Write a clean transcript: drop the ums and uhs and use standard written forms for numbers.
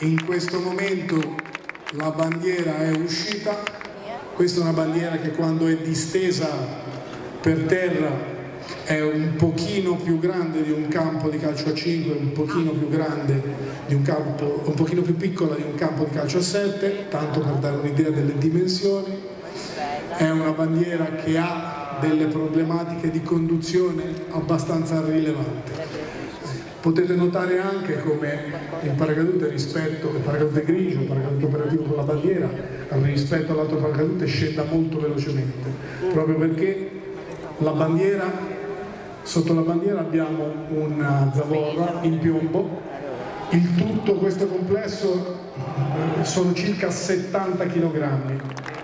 In questo momento la bandiera è uscita, questa è una bandiera che quando è distesa per terra è un pochino più grande di un campo di calcio a 5, un pochino più grande di un campo, un pochino più piccola di un campo di calcio a 7, tanto per dare un'idea delle dimensioni. È una bandiera che ha delle problematiche di conduzione abbastanza rilevanti. Potete notare anche come il paracadute rispetto al paracadute grigio, il paracadute operativo con la bandiera, rispetto all'altro paracadute scenda molto velocemente, proprio perché la bandiera, sotto la bandiera abbiamo una zavorra in piombo. Il tutto questo complesso sono circa 70 kg.